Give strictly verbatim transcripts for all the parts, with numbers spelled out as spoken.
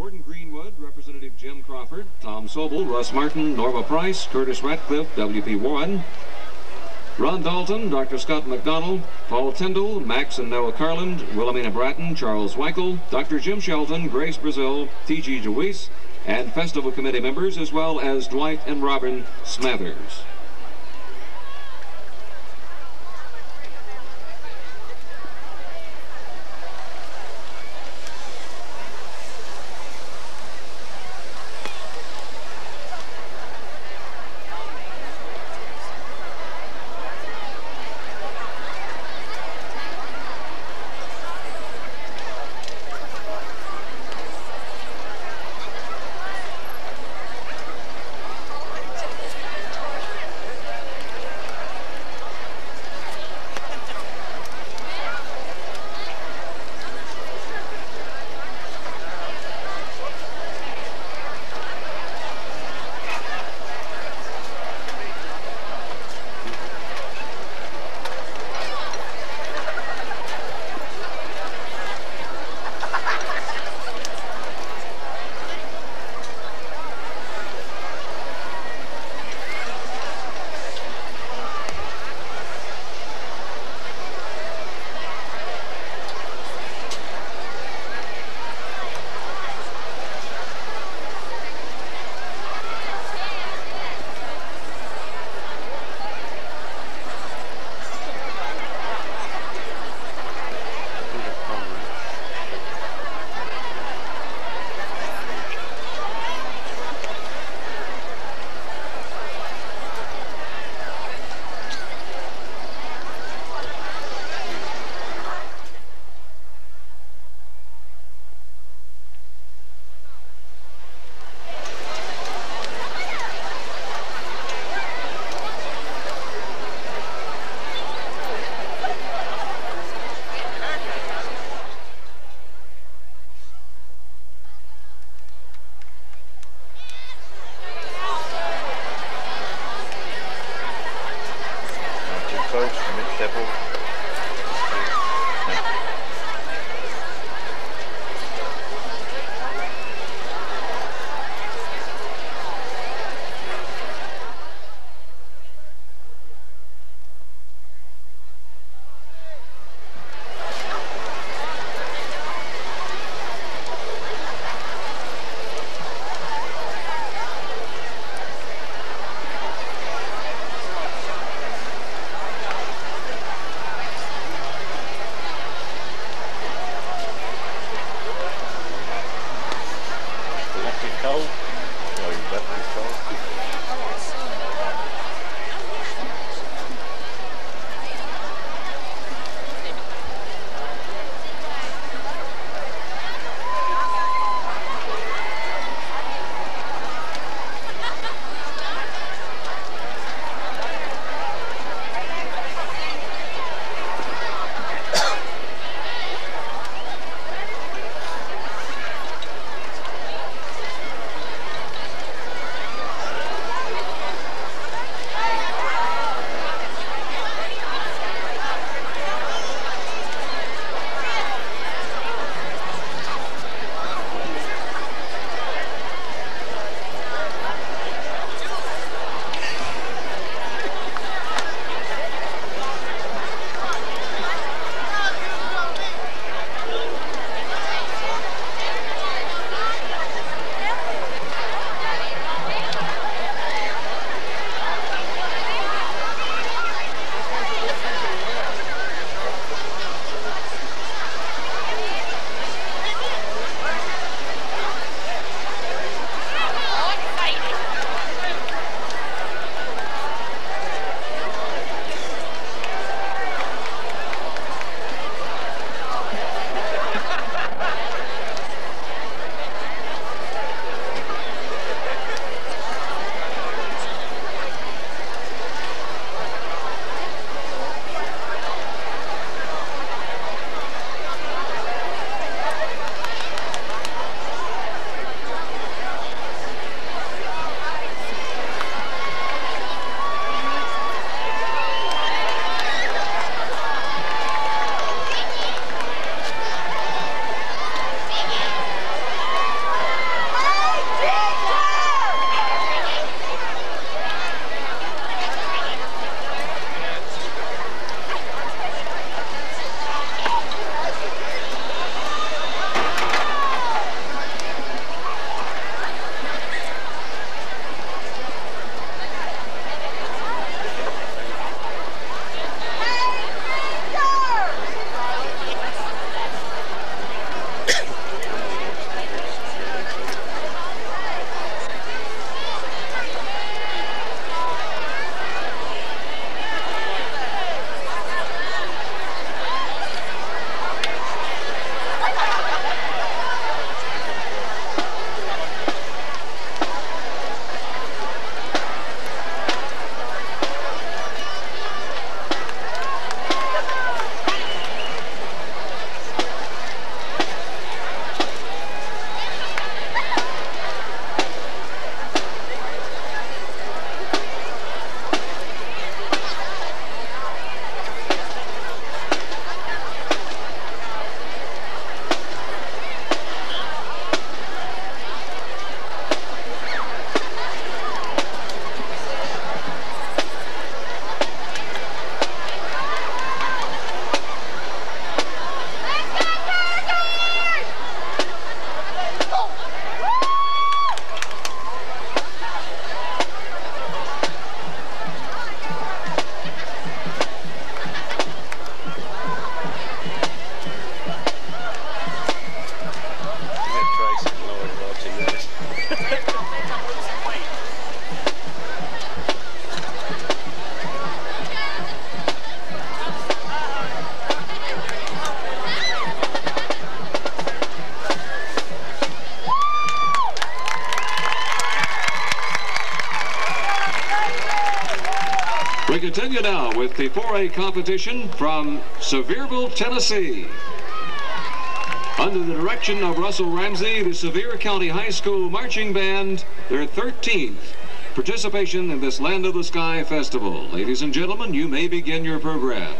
Gordon Greenwood, Representative Jim Crawford, Tom Sobel, Russ Martin, Norma Price, Curtis Ratcliffe, W P Warren, Ron Dalton, Doctor Scott McDonald, Paul Tindall, Max and Noah Carland, Wilhelmina Bratton, Charles Weichel, Doctor Jim Shelton, Grace Brazil, T G Deweese, and festival committee members, as well as Dwight and Robin Smathers. continue now with the four A competition from Sevierville, Tennessee. Under the direction of Russell Ramsey, the Sevier County High School Marching Band, their thirteenth participation in this Land of the Sky Festival. Ladies and gentlemen, you may begin your program.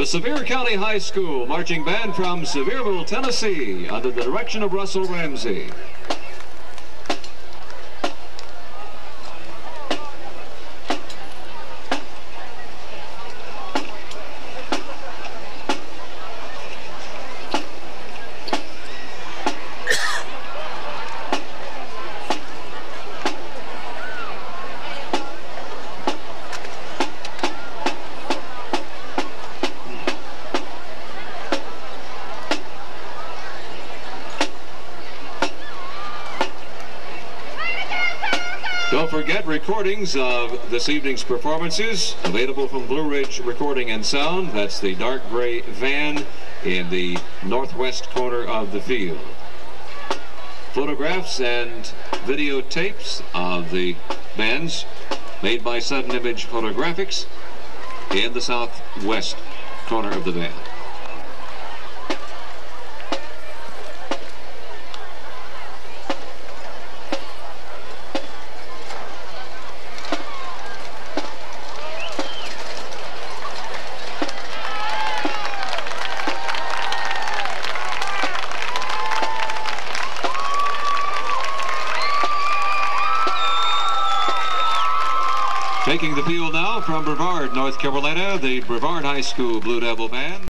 The Sevier County High School Marching Band from Sevierville, Tennessee, under the direction of Russell Ramsey. Forget recordings of this evening's performances available from Blue Ridge Recording and Sound. That's the dark gray van in the northwest corner of the field. Photographs and videotapes of the bands made by Sudden Image Photographics in the southwest corner of the van. Taking the field now from Brevard, North Carolina, the Brevard High School Blue Devil Band.